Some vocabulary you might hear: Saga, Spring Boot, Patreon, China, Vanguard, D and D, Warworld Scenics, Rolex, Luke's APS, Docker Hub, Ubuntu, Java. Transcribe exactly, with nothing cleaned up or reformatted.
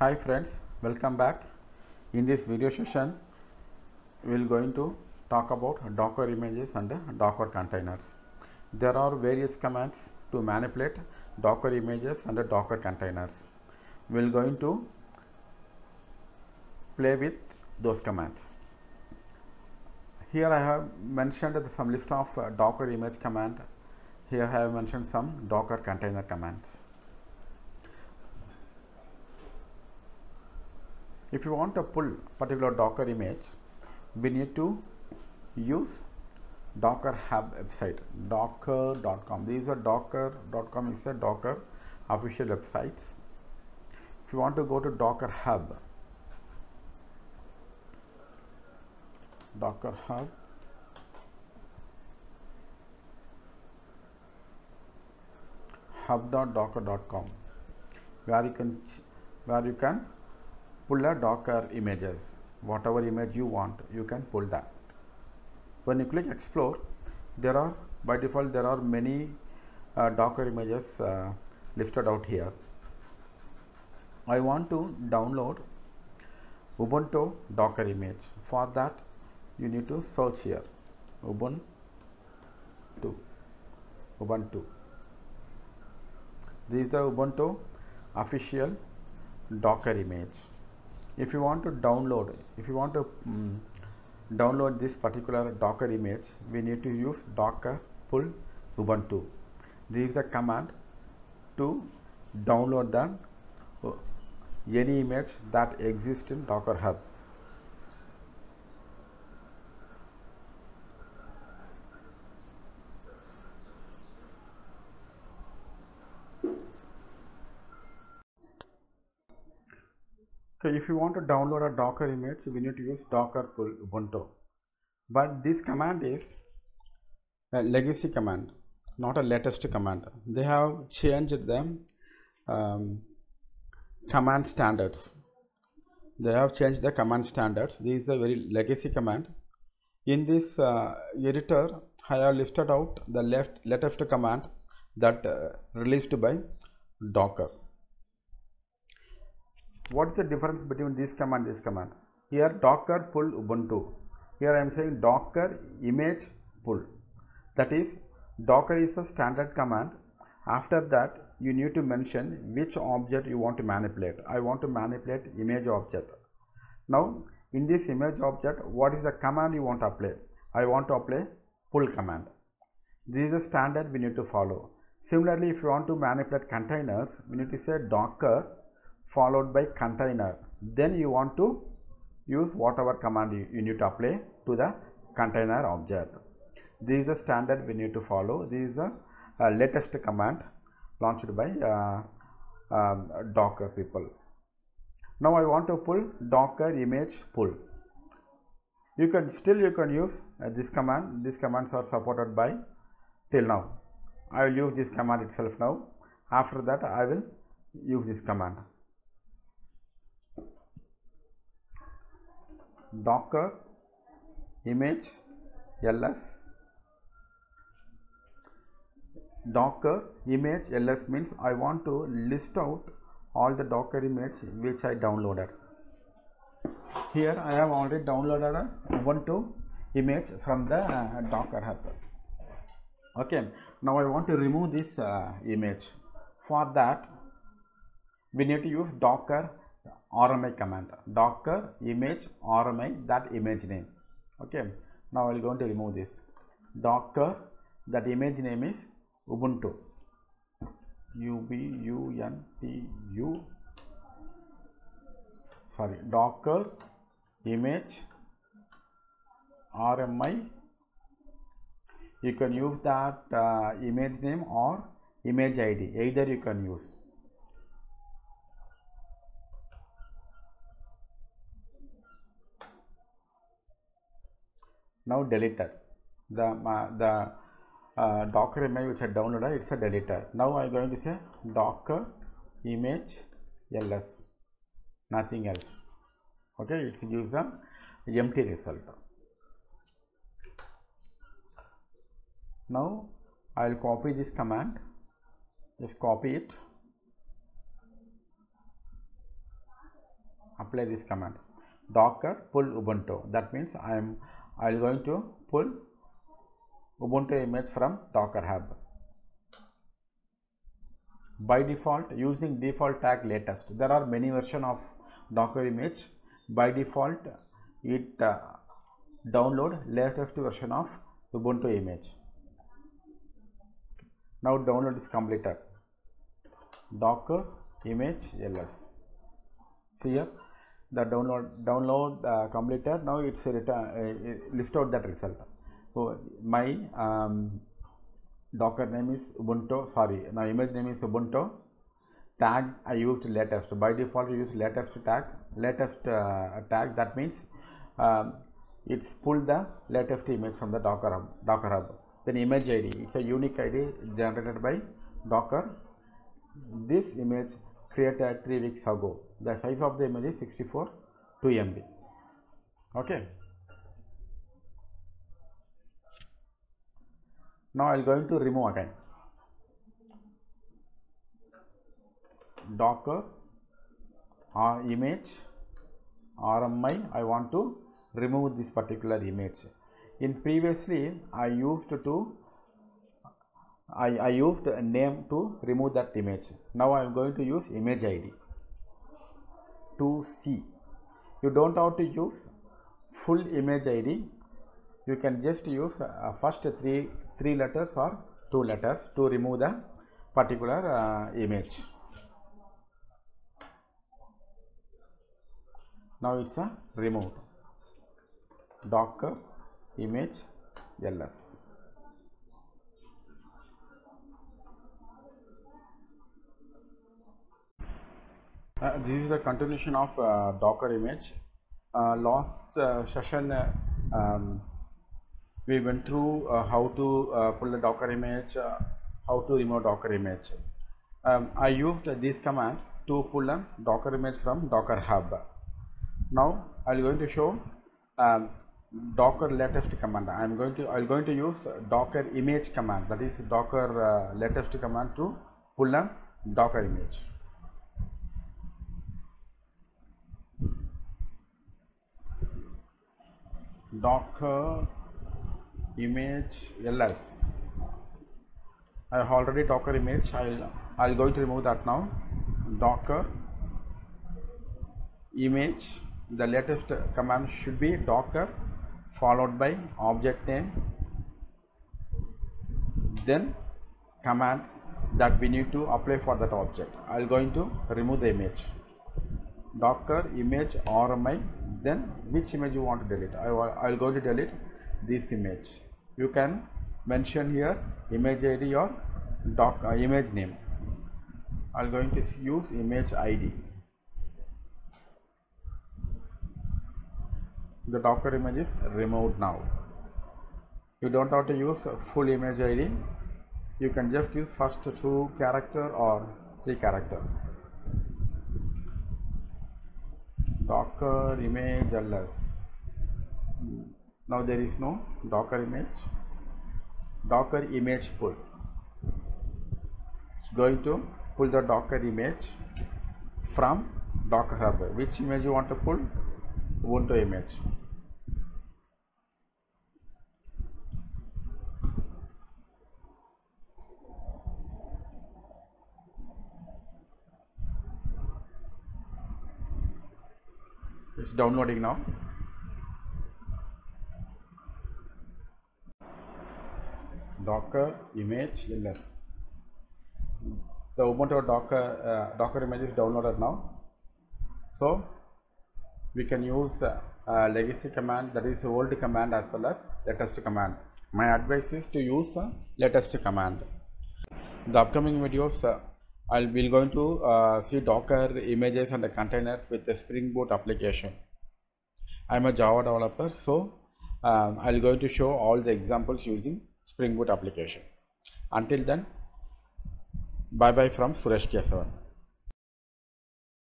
Hi friends, welcome back. In this video session we will going to talk about Docker images and Docker containers. There are various commands to manipulate Docker images and Docker containers. We will going to play with those commands. Here I have mentioned some list of uh, Docker image command. Here I have mentioned some Docker container commands. If you want to pull particular Docker image, we need to use Docker Hub website, docker dot com. These are docker dot com is a Docker official website. If you want to go to Docker Hub, Docker Hub, hub dot docker dot com, where you can where you can pull the Docker images. Whatever image you want, you can pull that. When you click explore, there are by default there are many uh, Docker images uh, listed out here. I want to download Ubuntu Docker image. For that you need to search here, Ubuntu. Ubuntu. This is the Ubuntu official Docker image. If you want to download, if you want to um, download this particular Docker image, we need to use docker pull ubuntu. This is the command to download the uh, any image that exists in Docker Hub. So if you want to download a Docker image, we need to use docker pull ubuntu. But this command is a legacy command, not a latest command. They have changed them um, command standards. They have changed the command standards. This is a very legacy command. In this uh, editor, I have listed out the left latest command that uh, released by Docker. What is the difference between this command and this command? Here docker pull ubuntu. Here I am saying docker image pull. That is, docker is a standard command. After that you need to mention which object you want to manipulate. I want to manipulate image object. Now in this image object, what is the command you want to apply? I want to apply pull command. This is a standard we need to follow. Similarly, if you want to manipulate containers, we need to say docker followed by container, then you want to use whatever command you, you need to apply to the container object. This is the standard we need to follow. This is the uh, latest command launched by uh, uh, Docker people. Now I want to pull docker image pull. You can still you can use uh, this command. These commands are supported by till now. I will use this command itself now. After that I will use this command. Docker image ls. Docker image ls means I want to list out all the Docker image which I downloaded. Here I have already downloaded a Ubuntu image from the uh, Docker Hub. Okay, now I want to remove this uh, image. For that we need to use docker R M I command, docker image R M I, that image name. Okay, now I will going to remove this docker. That image name is ubuntu, U B U N T U, sorry, docker image R M I. You can use that uh, image name or image I D, either you can use. Now deleted the uh, the uh, docker image which I downloaded. It's a deleted. Now I'm going to say docker image ls, nothing else. Okay, it gives the empty result. Now I'll copy this command. Just copy it. apply this command docker pull ubuntu. That means I am I am going to pull Ubuntu image from Docker Hub. By default, using default tag latest. There are many versions of Docker image. By default, it uh, download latest version of Ubuntu image. Now download is completed. Docker image ls. See here, the download download uh, completed. Now it's written, uh, list out that result. So my um, Docker name is Ubuntu. Sorry, now image name is Ubuntu. Tag I used latest. By default, I use latest tag. Latest uh, tag. That means um, it's pulled the latest image from the Docker Hub. Docker Hub. Then image I D. It's a unique I D generated by Docker. This image created three weeks ago. The size of the image is sixty-four two M B. Okay. Now I am going to remove again. Docker or image R M I. I want to remove this particular image. In previously I used to I, I used a name to remove that image. Now I am going to use image I D two C. You don't have to use full image I D. You can just use uh, first three three letters or two letters to remove the particular uh, image. Now it's a removed. Docker image ls. Uh, this is the continuation of uh, Docker image. Uh, last uh, session uh, um, we went through uh, how to uh, pull the Docker image, uh, how to remove Docker image. Um, I used this command to pull a Docker image from Docker Hub. Now I'm going to show um, Docker latest command. I'm going to I'm going to use Docker image command. That is Docker uh, latest command to pull a Docker image. Docker image ls. I have already Docker image. I'll I'll going to remove that now. Docker image. The latest command should be Docker followed by object name, then command that we need to apply for that object. I'll going to remove the image. Docker image R M I. Then which image you want to delete? I will go to delete this image. You can mention here image I D or doc uh, image name. I'm going to use image I D. The Docker image is removed now. You don't have to use full image I D. You can just use first two character or three character. Docker image ls. Now there is no Docker image. Docker image pull. It's going to pull the Docker image from Docker Hub. Which image you want to pull? Ubuntu image. It's downloading now. Docker image ls. The Ubuntu Docker uh, Docker image is downloaded now. So we can use uh, uh, legacy command, that is old command as well as latest command. My advice is to use uh, latest command. In the upcoming videos, Uh, I'll be going to uh, see Docker images and the containers with the Spring Boot application. I'm a Java developer, so um, I'll going to show all the examples using Spring Boot application. Until then, bye bye from Suresh K seven.